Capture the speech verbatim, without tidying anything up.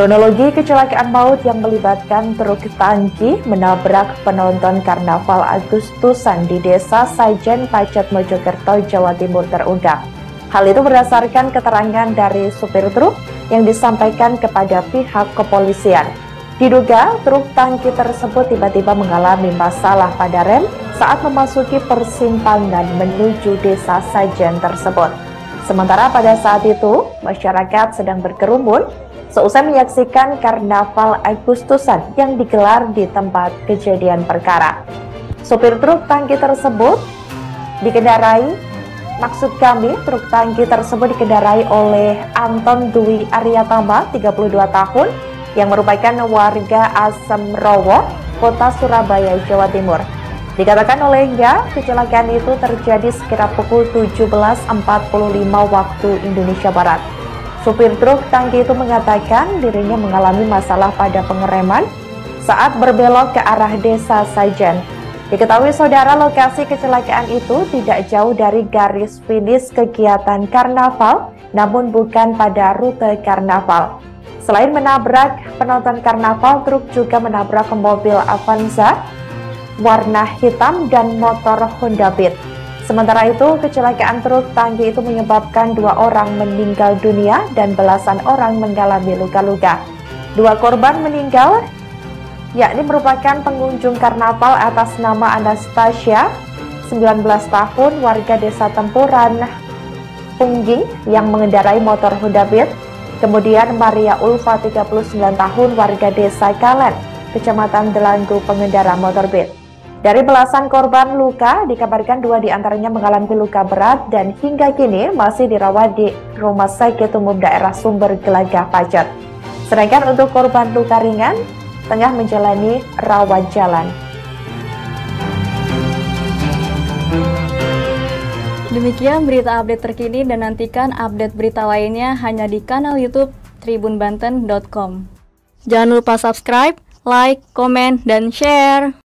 Kronologi kecelakaan maut yang melibatkan truk tangki menabrak penonton Karnaval Agustusan di Desa Sajen, Pacet, Mojokerto, Jawa Timur terungkap. Hal itu berdasarkan keterangan dari supir truk yang disampaikan kepada pihak kepolisian. Diduga, truk tangki tersebut tiba-tiba mengalami masalah pada rem saat memasuki persimpangan menuju Desa Sajen tersebut. Sementara pada saat itu, masyarakat sedang berkerumun seusai menyaksikan Karnaval Agustusan yang digelar di tempat kejadian perkara. Sopir truk tangki tersebut dikendarai, maksud kami truk tangki tersebut dikendarai oleh Anton Dwi Aryatama, tiga puluh dua tahun, yang merupakan warga Asemrowo, Kota Surabaya, Jawa Timur. Dikatakan olehnya, kecelakaan itu terjadi sekitar pukul tujuh belas empat puluh lima waktu Indonesia Barat. Supir truk tangki itu mengatakan dirinya mengalami masalah pada pengereman saat berbelok ke arah Desa Sajen. Diketahui saudara, lokasi kecelakaan itu tidak jauh dari garis finish kegiatan karnaval, namun bukan pada rute karnaval. Selain menabrak penonton karnaval, truk juga menabrak mobil Avanza warna hitam dan motor Honda Beat. Sementara itu, kecelakaan truk tangki itu menyebabkan dua orang meninggal dunia dan belasan orang mengalami luka-luka. Dua korban meninggal, yakni merupakan pengunjung karnaval atas nama Anastasia, sembilan belas tahun, warga Desa Tempuran, Punggi, yang mengendarai motor Honda Beat. Kemudian Maria Ulfa, tiga puluh sembilan tahun, warga Desa Kalen, Kecamatan Delanggu, pengendara motor Beat. Dari belasan korban luka, dikabarkan dua diantaranya mengalami luka berat dan hingga kini masih dirawat di Rumah Sakit Umum Daerah Sumber Gelagah, Pacet. Sedangkan untuk korban luka ringan, tengah menjalani rawat jalan. Demikian berita update terkini, dan nantikan update berita lainnya hanya di kanal YouTube tribun banten titik com. Jangan lupa subscribe, like, komen, dan share.